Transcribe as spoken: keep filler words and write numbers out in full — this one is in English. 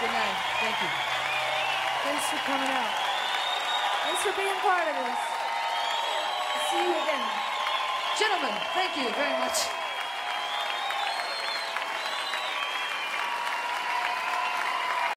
Good night. Thank you. Thanks for coming out. Thanks for being part of this. I'll see you again. Gentlemen, thank you very much.